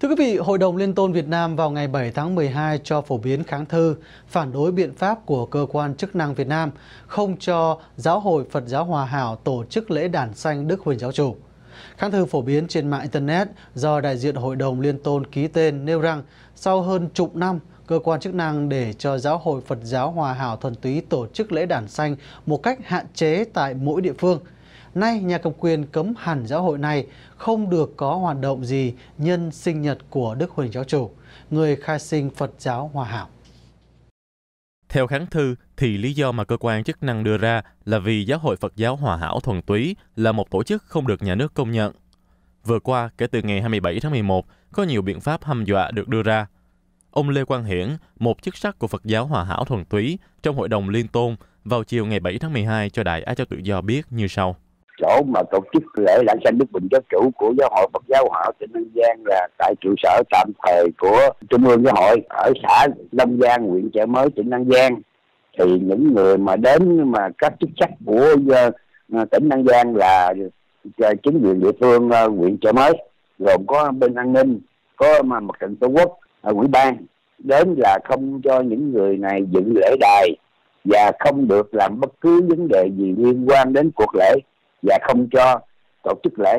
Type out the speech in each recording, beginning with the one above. Thưa quý vị, Hội đồng Liên tôn Việt Nam vào ngày 7 tháng 12 cho phổ biến kháng thư phản đối biện pháp của cơ quan chức năng Việt Nam không cho Giáo hội Phật giáo Hòa Hảo tổ chức lễ đản sanh Đức Huỳnh Giáo chủ. Kháng thư phổ biến trên mạng Internet do đại diện Hội đồng Liên tôn ký tên nêu rằng sau hơn chục năm, cơ quan chức năng để cho Giáo hội Phật giáo Hòa Hảo Thuần Túy tổ chức lễ đản sanh một cách hạn chế tại mỗi địa phương. Nay, nhà cầm quyền cấm hẳn giáo hội này không được có hoạt động gì nhân sinh nhật của Đức Huỳnh Giáo chủ, người khai sinh Phật giáo Hòa Hảo. Theo kháng thư, thì lý do mà cơ quan chức năng đưa ra là vì Giáo hội Phật giáo Hòa Hảo Thuần Túy là một tổ chức không được nhà nước công nhận. Vừa qua, kể từ ngày 27 tháng 11, có nhiều biện pháp hăm dọa được đưa ra. Ông Lê Quang Hiển, một chức sắc của Phật giáo Hòa Hảo Thuần Túy trong Hội đồng Liên tôn, vào chiều ngày 7 tháng 12 cho Đài Á Châu Tự Do biết như sau. Chỗ mà tổ chức lễ đản sanh Đức Huỳnh Giáo chủ của Giáo hội Phật giáo Hòa Hảo tỉnh An Giang là tại trụ sở tạm thời của Trung ương Giáo hội ở xã Long Giang, huyện Chợ Mới, tỉnh An Giang. Thì những người mà đến mà các chức sắc của tỉnh An Giang là chính quyền địa phương huyện Chợ Mới, gồm có bên an ninh, có mặt trận Tổ quốc, ủy ban, đến là không cho những người này dự lễ đài và không được làm bất cứ vấn đề gì liên quan đến cuộc lễ và không cho tổ chức lễ.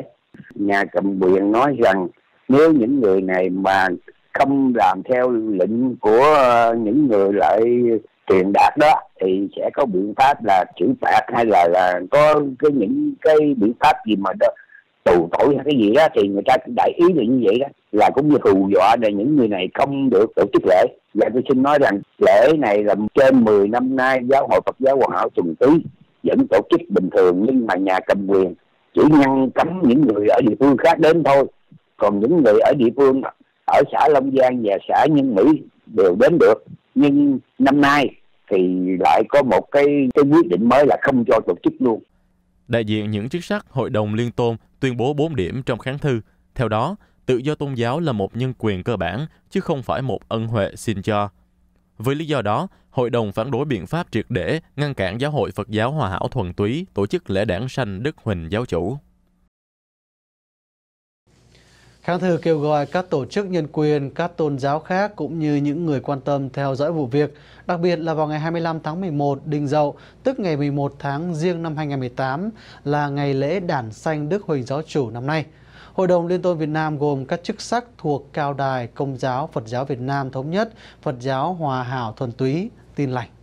Nhà cầm quyền nói rằng nếu những người này mà không làm theo lệnh của những người lại truyền đạt đó thì sẽ có biện pháp là trừng phạt hay là có những biện pháp gì mà đó, tù tội hay cái gì đó, thì người ta đại ý là như vậy đó, là cũng như hù dọa để những người này không được tổ chức lễ. Và tôi xin nói rằng lễ này là trên 10 năm nay Giáo hội Phật giáo Hòa Hảo Thuần Túy vẫn tổ chức bình thường, nhưng mà nhà cầm quyền chỉ ngăn cấm những người ở địa phương khác đến thôi. Còn những người ở địa phương ở xã Long Giang và xã Nhân Mỹ đều đến được. Nhưng năm nay thì lại có một cái quyết định mới là không cho tổ chức luôn. Đại diện những chức sắc Hội đồng Liên tôn tuyên bố 4 điểm trong kháng thư. Theo đó, tự do tôn giáo là một nhân quyền cơ bản, chứ không phải một ân huệ xin cho. Với lý do đó, Hội đồng phản đối biện pháp triệt để ngăn cản Giáo hội Phật giáo Hòa Hảo Thuần Túy tổ chức lễ đản sanh Đức Huỳnh Giáo chủ. Kháng thư kêu gọi các tổ chức nhân quyền, các tôn giáo khác cũng như những người quan tâm theo dõi vụ việc, đặc biệt là vào ngày 25 tháng 11 Đinh Dậu, tức ngày 11 tháng Giêng năm 2018 là ngày lễ đản sanh Đức Huỳnh Giáo chủ năm nay. Hội đồng Liên tôn Việt Nam gồm các chức sắc thuộc Cao Đài, Công giáo, Phật giáo Việt Nam Thống nhất, Phật giáo Hòa Hảo Thuần Túy, Tin Lành.